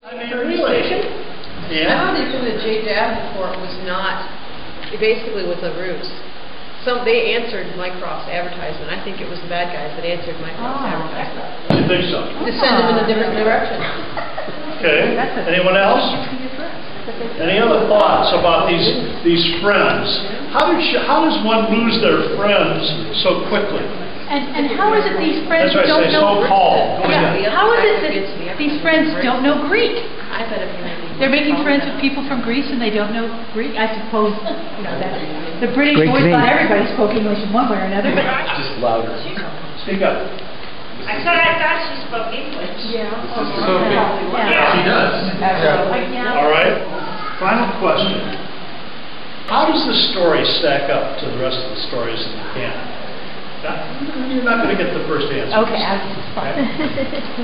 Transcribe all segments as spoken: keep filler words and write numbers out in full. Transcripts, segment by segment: I mean, relation. Yeah. Somebody from the J D A B report was not, it basically was a ruse. Some, they answered Mycroft's advertisement. I think it was the bad guys that answered Mycroft's oh. advertisement. You think so? To send them in a different direction. Okay. Anyone else? Any other thoughts about these these friends? How does how does one lose their friends so quickly? And, and how is it these friends That's don't I say, know so Paul, yeah. How is it that these friends don't know Greek? I bet if you They're making friends with people from Greece and they don't know Greek. I suppose you know that the British Great always thing. Thought everybody spoke English in one way or another. But just louder. Speak up. I thought I thought she spoke English. Yeah. So yeah. yeah. She does. Absolutely. Yeah. All right. Final question. How does the story stack up to the rest of the stories in the canon? You're not going to get the first answer. Okay, I'm fine.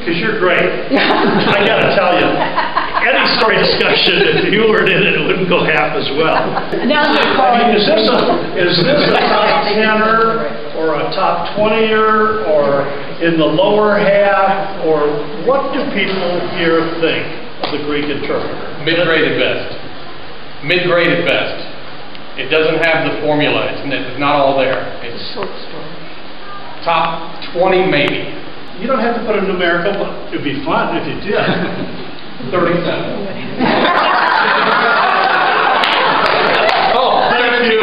Because you're great. I got to tell you, any story discussion, if you were in it, it wouldn't go half as well. Now I mean, is this a, is this a top tenner or a top twenty-er or in the lower half? Or what do people here think of the Greek Interpreter? Mid-grade at best. Mid-grade at best. It doesn't have the formula. It's, it's not all there. It's a short story. Top twenty, maybe. You don't have to put a numerical one. It would be fun if you did. thirty-seven. Oh, thank you.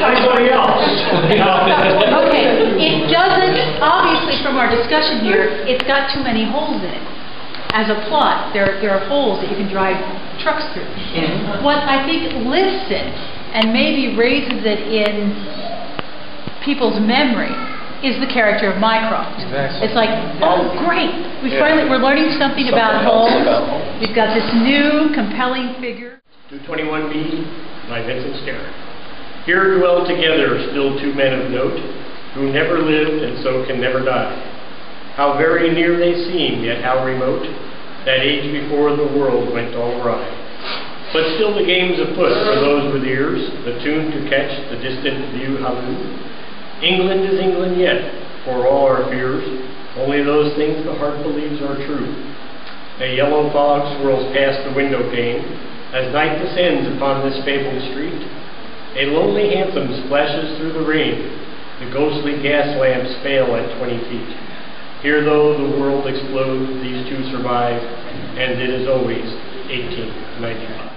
Anybody else? Okay. It doesn't, obviously, from our discussion here, it's got too many holes in it. As a plot, there, there are holes that you can drive trucks through. Mm-hmm. What I think lifts it and maybe raises it in people's memory is the character of Mycroft. Exactly. It's like, oh, great! We yeah. finally we're learning something, something about Holmes. About. We've got this new, compelling figure. two twenty-one B by Vincent Starrett. Here dwell together still two men of note, who never lived and so can never die. How very near they seem, yet how remote, that age before the world went all awry. But still the game's afoot for those with ears, the tune to catch the distant view halloo. England is England yet, for all our fears, only those things the heart believes are true. A yellow fog swirls past the window pane, as night descends upon this fabled street. A lonely hansom splashes through the rain, the ghostly gas lamps fail at twenty feet. Here though the world explodes, these two survive, and it is always eighteen ninety-five.